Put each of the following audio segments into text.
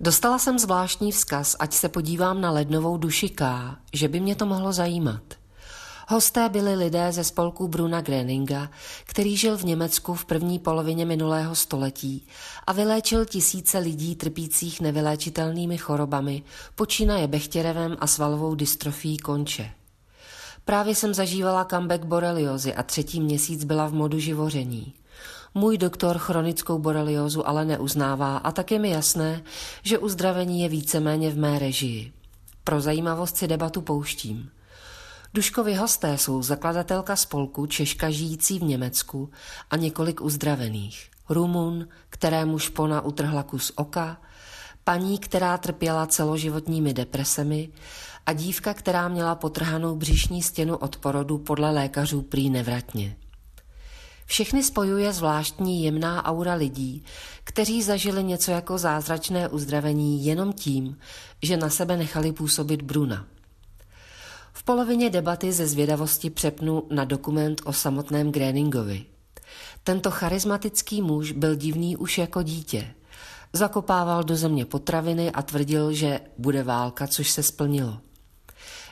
Dostala jsem zvláštní vzkaz, ať se podívám na lednovou duši K, že by mě to mohlo zajímat. Hosté byli lidé ze spolku Bruna Gröninga, který žil v Německu v první polovině minulého století a vyléčil tisíce lidí trpících nevyléčitelnými chorobami, počínaje Bechterevem a svalovou dystrofí konče. Právě jsem zažívala comeback boreliozy a třetí měsíc byla v modu živoření. Můj doktor chronickou boreliozu ale neuznává a tak je mi jasné, že uzdravení je víceméně v mé režii. Pro zajímavost si debatu pouštím. Duškovi hosté jsou zakladatelka spolku Češka žijící v Německu a několik uzdravených. Rumun, kterému špona utrhla kus oka, paní, která trpěla celoživotními depresemi a dívka, která měla potrhanou břišní stěnu od porodu podle lékařů prý nevratně. Všechny spojuje zvláštní jemná aura lidí, kteří zažili něco jako zázračné uzdravení jenom tím, že na sebe nechali působit Bruna. V polovině debaty ze zvědavosti přepnu na dokument o samotném Gröningovi. Tento charismatický muž byl divný už jako dítě. Zakopával do země potraviny a tvrdil, že bude válka, což se splnilo.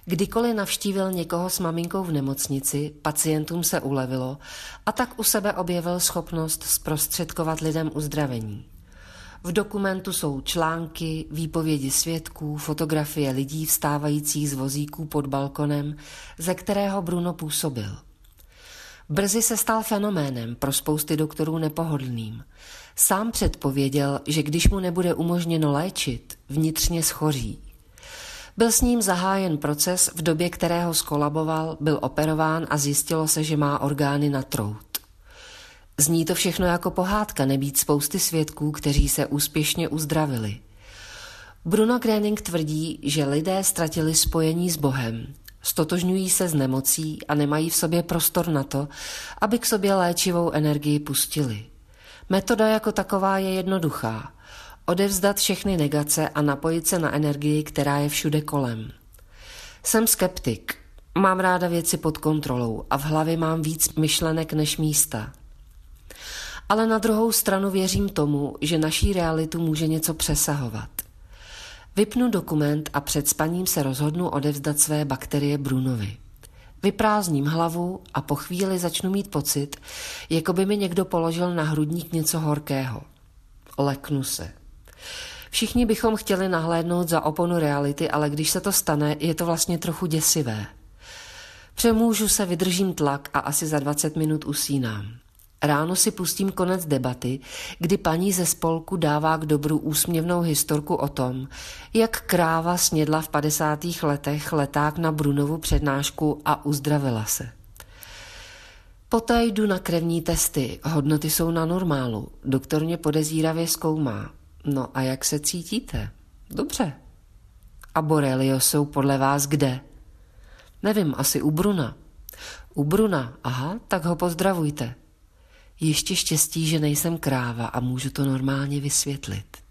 Kdykoliv navštívil někoho s maminkou v nemocnici, pacientům se ulevilo a tak u sebe objevil schopnost zprostředkovat lidem uzdravení. V dokumentu jsou články, výpovědi svědků, fotografie lidí vstávajících z vozíků pod balkonem, ze kterého Bruno působil. Brzy se stal fenoménem, pro spousty doktorů nepohodlným. Sám předpověděl, že když mu nebude umožněno léčit, vnitřně schoří. Byl s ním zahájen proces, v době kterého skolaboval, byl operován a zjistilo se, že má orgány na trout. Zní to všechno jako pohádka, nebýt spousty svědků, kteří se úspěšně uzdravili. Bruno Gröning tvrdí, že lidé ztratili spojení s Bohem, ztotožňují se s nemocí a nemají v sobě prostor na to, aby k sobě léčivou energii pustili. Metoda jako taková je jednoduchá. Odevzdat všechny negace a napojit se na energii, která je všude kolem. Jsem skeptik, mám ráda věci pod kontrolou a v hlavě mám víc myšlenek než místa. Ale na druhou stranu věřím tomu, že naší realitu může něco přesahovat. Vypnu dokument a před spaním se rozhodnu odevzdat své bakterie Brunovi. Vyprázdním hlavu a po chvíli začnu mít pocit, jako by mi někdo položil na hrudník něco horkého. Leknu se. Všichni bychom chtěli nahlédnout za oponu reality, ale když se to stane, je to vlastně trochu děsivé. Přemůžu se, vydržím tlak a asi za 20 minut usínám. Ráno si pustím konec debaty, kdy paní ze spolku dává k dobru úsměvnou historku o tom, jak kráva snědla v 50. letech leták na Brunovu přednášku a uzdravila se. Poté jdu na krevní testy, hodnoty jsou na normálu, doktor mě podezíravě zkoumá. No a jak se cítíte? Dobře. A boreliozy jsou podle vás kde? Nevím, asi u Bruna. U Bruna, aha, tak ho pozdravujte. Ještě štěstí, že nejsem kráva a můžu to normálně vysvětlit.